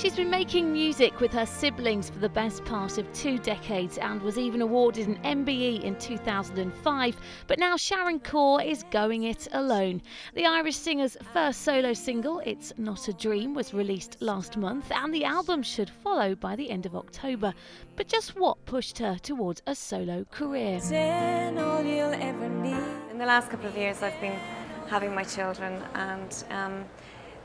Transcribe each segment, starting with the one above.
She's been making music with her siblings for the best part of 2 decades and was even awarded an MBE in 2005, but now Sharon Corr is going it alone. The Irish singer's first solo single, It's Not a Dream, was released last month and the album should follow by the end of October. But just what pushed her towards a solo career? In the last couple of years I've been having my children and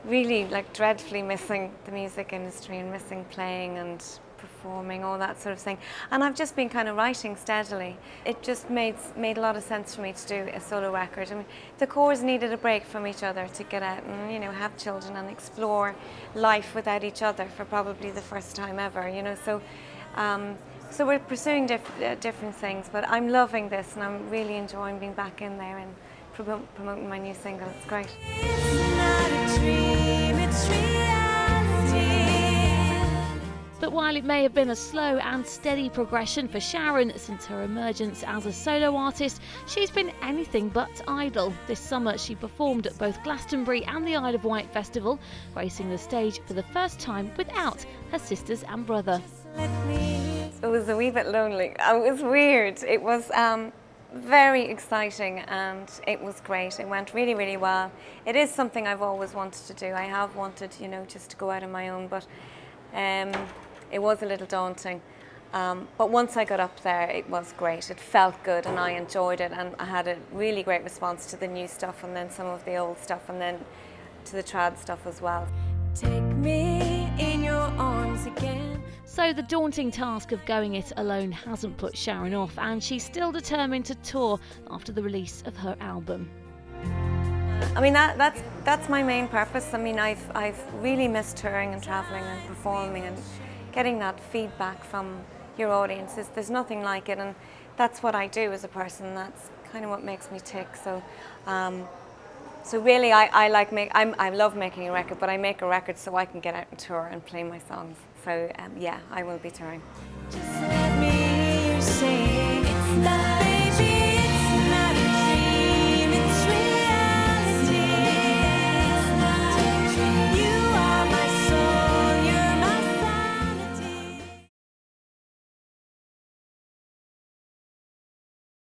really dreadfully missing the music industry and missing playing and performing, all that sort of thing. And I've just been kind of writing steadily. It just made a lot of sense for me to do a solo record. I mean, the Corrs needed a break from each other to get out and, you know, have children and explore life without each other for probably the first time ever, you know. So, so we're pursuing different things, but I'm loving this and I'm really enjoying being back in there and promoting my new single. It's great. But while it may have been a slow and steady progression for Sharon since her emergence as a solo artist, she's been anything but idle. This summer she performed at both Glastonbury and the Isle of Wight Festival, gracing the stage for the first time without her sisters and brother. It was a wee bit lonely. It was weird. It was very exciting and it was great. It went really, really well. It is something I've always wanted to do. I have wanted, you know, just to go out on my own, but it was a little daunting, but once I got up there it was great. It felt good and I enjoyed it, and I had a really great response to the new stuff and then some of the old stuff and then to the trad stuff as well. Take me in your arms again. So the daunting task of going it alone hasn't put Sharon off, and she's still determined to tour after the release of her album. I mean, that's my main purpose. I mean, I've really missed touring and travelling and performing and getting that feedback from your audiences. There's nothing like it, and that's what I do as a person. That's kind of what makes me tick. So, so really, I love making a record, but I make a record so I can get out and tour and play my songs. So yeah, I will be touring. Just let me sing. It's